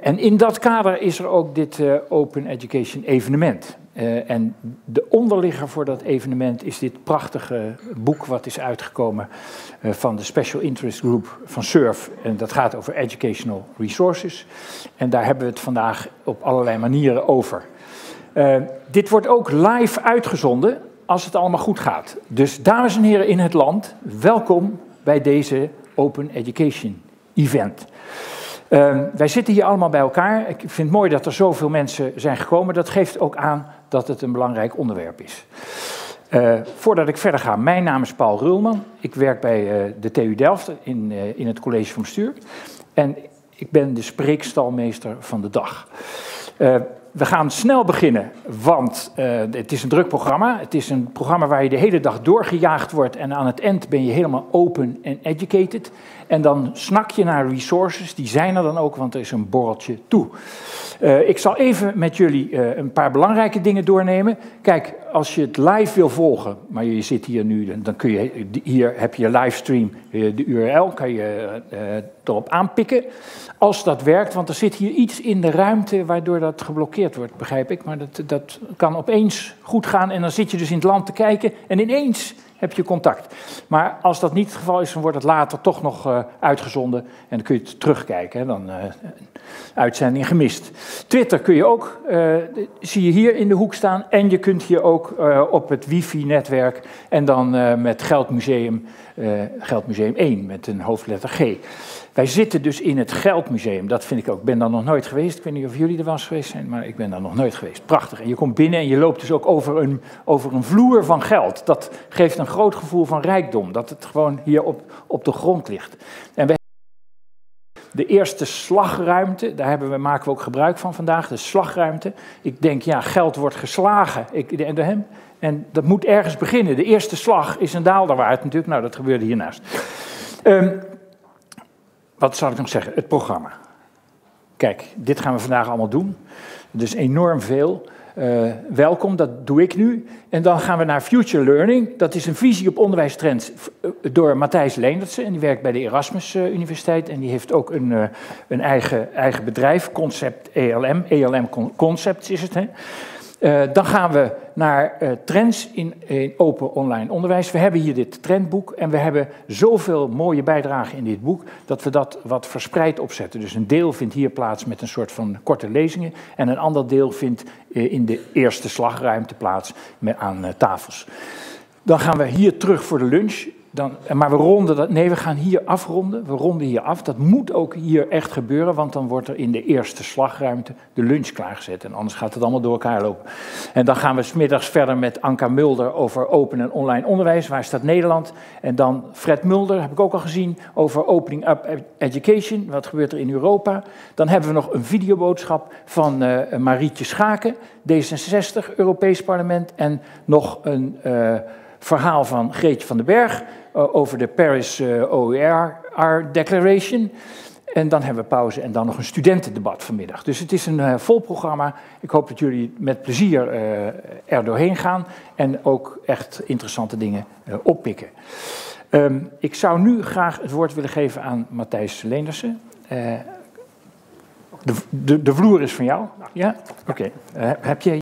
En in dat kader is er ook dit Open Education evenement. En de onderligger voor dat evenement is dit prachtige boek wat is uitgekomen van de Special Interest Group van SURF. En dat gaat over educational resources. En daar hebben we het vandaag op allerlei manieren over. Dit wordt ook live uitgezonden als het allemaal goed gaat. Dus dames en heren in het land, welkom bij deze Open Education event. Wij zitten hier allemaal bij elkaar. Ik vind het mooi dat er zoveel mensen zijn gekomen. Dat geeft ook aan dat het een belangrijk onderwerp is. Voordat ik verder ga, mijn naam is Paul Rullman. Ik werk bij de TU Delft in het college van bestuur. En ik ben de spreekstalmeester van de dag. We gaan snel beginnen, want het is een druk programma. Het is een programma waar je de hele dag doorgejaagd wordt en aan het eind ben je helemaal open en educated. En dan snak je naar resources, die zijn er dan ook, want er is een borreltje toe. Ik zal even met jullie een paar belangrijke dingen doornemen. Kijk, als je het live wil volgen, maar je zit hier nu, dan kun je, hier heb je livestream, de URL, kan je erop aanpikken. Als dat werkt, want er zit hier iets in de ruimte waardoor dat geblokkeerd wordt, begrijp ik. Maar dat kan opeens goed gaan en dan zit je dus in het land te kijken en ineens heb je contact. Maar als dat niet het geval is, dan wordt het later toch nog uitgezonden en dan kun je het terugkijken, hè? Dan uitzending gemist. Twitter kun je ook, zie je hier in de hoek staan, en je kunt hier ook op het wifi-netwerk en dan met Geldmuseum, Geldmuseum 1 met een hoofdletter G. Wij zitten dus in het Geldmuseum, dat vind ik ook. Ik ben daar nog nooit geweest, ik weet niet of jullie er wel eens geweest zijn, maar ik ben daar nog nooit geweest. Prachtig. En je komt binnen en je loopt dus ook over een vloer van geld. Dat geeft een groot gevoel van rijkdom, dat het gewoon hier op de grond ligt. En we de eerste slagruimte, daar maken we ook gebruik van vandaag, de slagruimte. Ik denk, ja, geld wordt geslagen. En dat moet ergens beginnen. De eerste slag is een daalderwaard natuurlijk. Nou, dat gebeurde hiernaast. Wat zal ik nog zeggen? Het programma. Kijk, dit gaan we vandaag allemaal doen. Dus enorm veel. Welkom, dat doe ik nu. En dan gaan we naar Future Learning. Dat is een visie op onderwijstrends door Matthijs Leendersen. En die werkt bij de Erasmus Universiteit. En die heeft ook een eigen bedrijf, Concept ELM. ELM Concepts is het, hè. Dan gaan we naar trends in open online onderwijs. We hebben hier dit trendboek en we hebben zoveel mooie bijdragen in dit boek dat we dat wat verspreid opzetten. Dus een deel vindt hier plaats met een soort van korte lezingen en een ander deel vindt in de eerste slagruimte plaats aan tafels. Dan gaan we hier terug voor de lunch. Maar we ronden dat. Nee, we gaan hier afronden. We ronden hier af. Dat moet ook hier echt gebeuren, want dan wordt er in de eerste slagruimte de lunch klaargezet. En anders gaat het allemaal door elkaar lopen. En dan gaan we 's middags verder met Anka Mulder over open en online onderwijs. Waar staat Nederland? En dan Fred Mulder, heb ik ook al gezien, over opening up education. Wat gebeurt er in Europa? Dan hebben we nog een videoboodschap van Marietje Schaken, D66, Europees Parlement. En nog een verhaal van Greetje van den Berg over de Paris OER-Declaration. En dan hebben we pauze en dan nog een studentendebat vanmiddag. Dus het is een vol programma. Ik hoop dat jullie met plezier er doorheen gaan en ook echt interessante dingen oppikken. Ik zou nu graag het woord willen geven aan Matthijs Leendersen. De vloer is van jou. Ja? Oké. Heb jij...